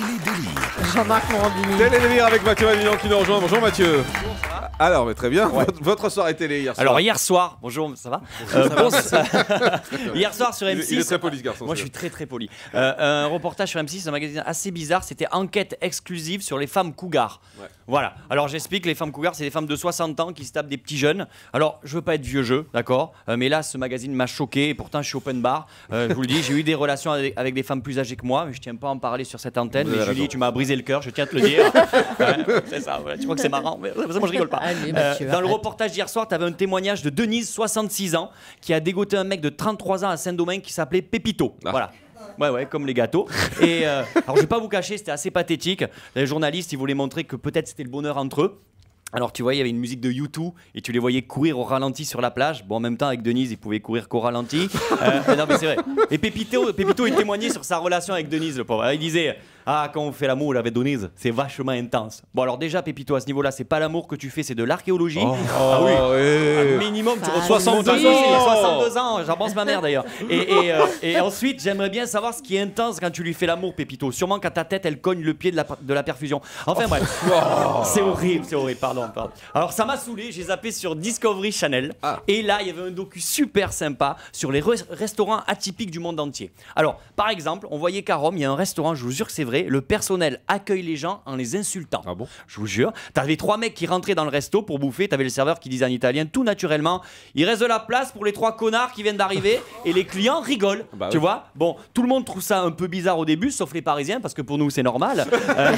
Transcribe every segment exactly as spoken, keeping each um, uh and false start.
Télé-délire. Jean-Marc Morandini. Télé-délire avec Mathieu Avignon qui nous rejoint. Bonjour Mathieu. Bonjour. Alors, mais très bien. Ouais. Votre, votre soirée télé hier soir. Alors, hier soir, bonjour, ça va, euh, ça bon, ça va. Hier soir sur M six. Il est très poli ce garçon. Moi, je suis très très poli. Euh, un reportage sur M six, un magazine assez bizarre. C'était Enquête exclusive sur les femmes cougars. Ouais. Voilà. Alors, j'explique, les femmes cougars, c'est des femmes de soixante ans qui se tapent des petits jeunes. Alors, je veux pas être vieux jeu, d'accord, euh, mais là, ce magazine m'a choqué. Et pourtant, je suis open bar. Euh, je vous le dis, j'ai eu des relations avec, avec des femmes plus âgées que moi. Mais je tiens pas à en parler sur cette antenne. Mais Julie, tu m'as brisé le cœur, je tiens à te le dire. Ouais, c'est ça, ouais. Tu crois que c'est marrant, mais pour ça, moi, je rigole pas. Allez, Mathieu, euh, dans le reportage d'hier soir, tu avais un témoignage de Denise, soixante-six ans, qui a dégoté un mec de trente-trois ans à Saint-Domingue qui s'appelait Pépito. Ah. Voilà. Ouais, ouais, comme les gâteaux. Et euh, alors, je vais pas vous cacher, c'était assez pathétique. Les journalistes, ils voulaient montrer que peut-être c'était le bonheur entre eux. Alors tu vois, il y avait une musique de U deux et tu les voyais courir au ralenti sur la plage. Bon, en même temps avec Denise, ils pouvaient courir qu'au ralenti. Euh, mais non, mais c'est vrai. Et Pépito, Pépito, il témoignait sur sa relation avec Denise, le pauvre. Il disait, ah, quand on fait l'amour avec Denise, c'est vachement intense. Bon, alors déjà, Pépito, à ce niveau-là, c'est pas l'amour que tu fais, c'est de l'archéologie. Oh, ah oui. Oh, oui. Un minimum, tu reçois soixante-deux ans. J'en pense ma mère d'ailleurs. Et, et, euh, et ensuite, j'aimerais bien savoir ce qui est intense quand tu lui fais l'amour, Pépito. Sûrement quand ta tête, elle cogne le pied de la, de la perfusion. Enfin bref, oh. C'est horrible, c'est horrible. Pardon. Pardon. Alors ça m'a saoulé, j'ai zappé sur Discovery Channel, ah. Et là il y avait un docu super sympa sur les re- restaurants atypiques du monde entier. Alors par exemple, on voyait qu'à Rome il y a un restaurant, je vous jure que c'est vrai, le personnel accueille les gens en les insultant. Ah bon? Je vous jure, t'avais trois mecs qui rentraient dans le resto pour bouffer, t'avais le serveur qui disait en italien tout naturellement, il reste de la place pour les trois connards qui viennent d'arriver. Et les clients rigolent, bah, tu oui. vois. Bon, tout le monde trouve ça un peu bizarre au début, sauf les parisiens parce que pour nous c'est normal. euh,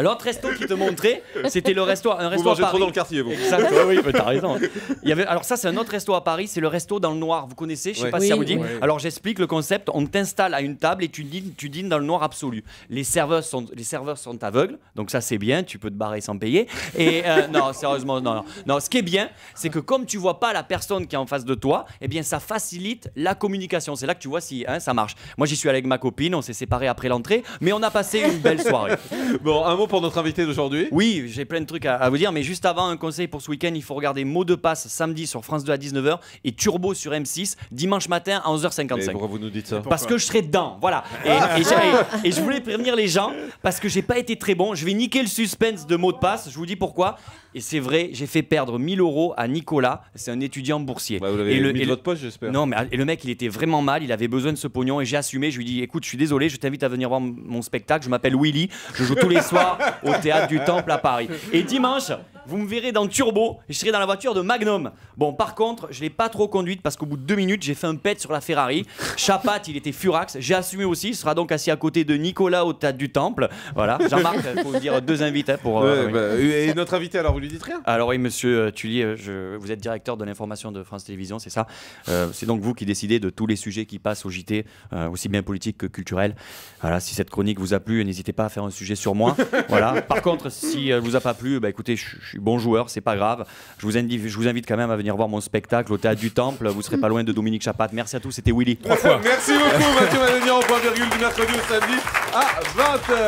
L'autre resto qui te montrait, c'était le resto un resto vous mangez à Paris. Trop dans le quartier, vous. Exactement, oui, bah, t'as raison. Il y avait, alors ça, c'est un autre resto à Paris, c'est le resto dans le noir. Vous connaissez, je sais ouais. pas oui, si ça vous dit. Oui. Alors j'explique le concept, on t'installe à une table et tu dînes, tu dînes dans le noir absolu. Les serveurs sont, les serveurs sont aveugles, donc ça c'est bien, tu peux te barrer sans payer. Et euh, non, sérieusement, non, non. Non, ce qui est bien, c'est que comme tu vois pas la personne qui est en face de toi, eh bien ça facilite la communication. C'est là que tu vois si hein, ça marche. Moi j'y suis allé avec ma copine, on s'est séparés après l'entrée, mais on a passé une belle soirée. Bon, un mot pour notre invité d'aujourd'hui. Oui, j'ai plein de trucs à, à vous dire, mais juste avant, un conseil pour ce week-end, il faut regarder Mots de passe samedi sur France deux à dix-neuf heures et Turbo sur M six dimanche matin à onze heures cinquante-cinq. Mais pourquoi vous nous dites ça? Parce que je serai dedans, voilà. Et, et, et je voulais prévenir les gens parce que j'ai pas été très bon. Je vais niquer le suspense de Mots de passe, je vous dis pourquoi. Et c'est vrai, j'ai fait perdre mille euros à Nicolas, c'est un étudiant boursier. Bah, vous l'avez mis le, de votre poche, j'espère. Non, mais et le mec, il était vraiment mal, il avait besoin de ce pognon et j'ai assumé. Je lui ai dit, écoute, je suis désolé, je t'invite à venir voir mon spectacle. Je m'appelle Willy, je joue tous les soirs au Théâtre du Temple à Paris. Et dimanche, vous me verrez dans Turbo et je serai dans la voiture de Magnum. Bon, par contre, je l'ai pas trop conduite parce qu'au bout de deux minutes, j'ai fait un pet sur la Ferrari. Chapatte, il était furax, j'ai assumé aussi. Il sera donc assis à côté de Nicolas au Théâtre du Temple. Voilà, Jean-Marc, il faut dire deux invités pour. Euh, ouais, euh, oui. Bah, et notre invité, alors, vous lui dites rien? Alors oui, monsieur euh, Thuillier, euh, je, vous êtes directeur de l'information de France Télévisions, c'est ça. Euh, c'est donc vous qui décidez de tous les sujets qui passent au J T, euh, aussi bien politiques que culturels. Voilà, si cette chronique vous a plu, n'hésitez pas à faire un sujet sur moi. Voilà. Par contre, si elle vous a pas plu, bah, écoutez, je suis bon joueur, c'est pas grave. Je vous, invite, je vous invite quand même à venir voir mon spectacle au Théâtre du Temple. Vous serez pas loin de Dominique Chapatte. Merci à tous, c'était Willy. Trois fois. Merci beaucoup, Mathieu Avignon, au point virgule du mercredi au samedi à vingt heures.